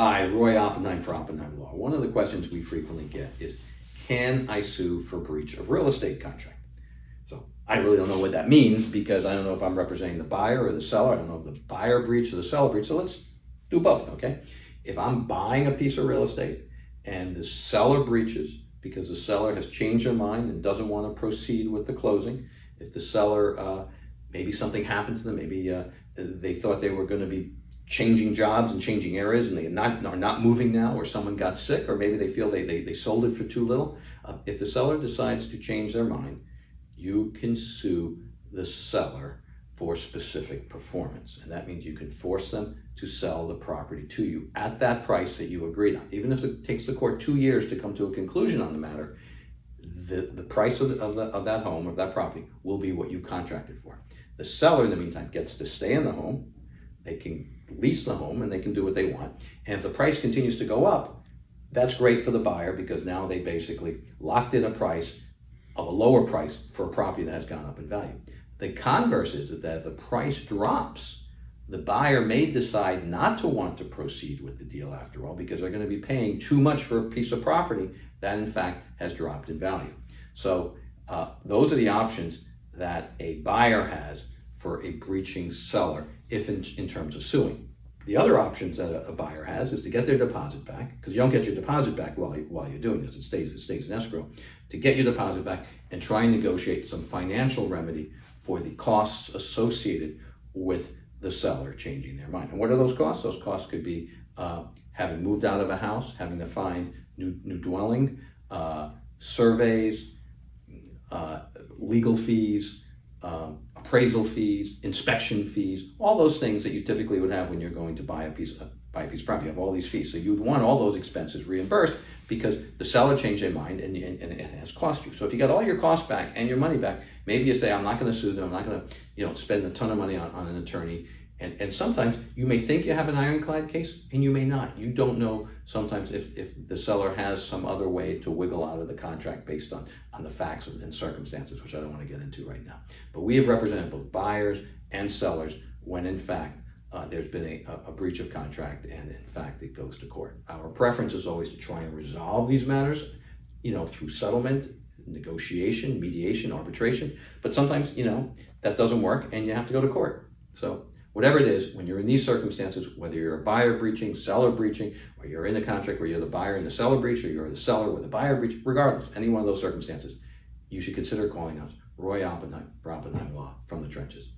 Hi, Roy Oppenheim for Oppenheim Law. One of the questions we frequently get is, can I sue for breach of real estate contract? So I really don't know what that means because I don't know if I'm representing the buyer or the seller. I don't know if the buyer breached or the seller breached. So let's do both, okay? If I'm buying a piece of real estate and the seller breaches because the seller has changed their mind and doesn't want to proceed with the closing, if the seller, maybe something happened to them, maybe they thought they were going to be changing jobs and changing areas and they are not moving now, or someone got sick, or maybe they feel they sold it for too little. If the seller decides to change their mind, you can sue the seller for specific performance. And that means you can force them to sell the property to you at that price that you agreed on. Even if it takes the court 2 years to come to a conclusion on the matter, the price of that home or that property will be what you contracted for. The seller, in the meantime, gets to stay in the home. They can lease the home and they can do what they want. And if the price continues to go up, that's great for the buyer because now they basically locked in a price of a lower price for a property that has gone up in value. The converse is that if the price drops, the buyer may decide not to want to proceed with the deal after all because they're going to be paying too much for a piece of property that in fact has dropped in value. So those are the options that a buyer has for a breaching seller if in terms of suing. The other options that a buyer has is to get their deposit back, because you don't get your deposit back while you're doing this, it stays in escrow, to get your deposit back and try and negotiate some financial remedy for the costs associated with the seller changing their mind. And what are those costs? Those costs could be having moved out of a house, having to find new dwelling, surveys, legal fees, appraisal fees, inspection fees, all those things that you typically would have when you're going to buy a piece of property. You have all these fees. So you'd want all those expenses reimbursed because the seller changed their mind and it has cost you. So if you got all your costs back and your money back, maybe you say, I'm not going to sue them. I'm not going to spend a ton of money on an attorney. And sometimes you may think you have an ironclad case and you may not. You don't know sometimes if the seller has some other way to wiggle out of the contract based on the facts and circumstances, which I don't want to get into right now. But we have represented both buyers and sellers when in fact there's been a breach of contract and in fact it goes to court. Our preference is always to try and resolve these matters through settlement, negotiation, mediation, arbitration. But sometimes that doesn't work and you have to go to court. So whatever it is, when you're in these circumstances, whether you're a buyer breaching, seller breaching, or you're in a contract where you're the buyer and the seller breach, or you're the seller with a buyer breach, regardless, any one of those circumstances, you should consider calling us. Roy Oppenheim for Oppenheim Law, from the trenches.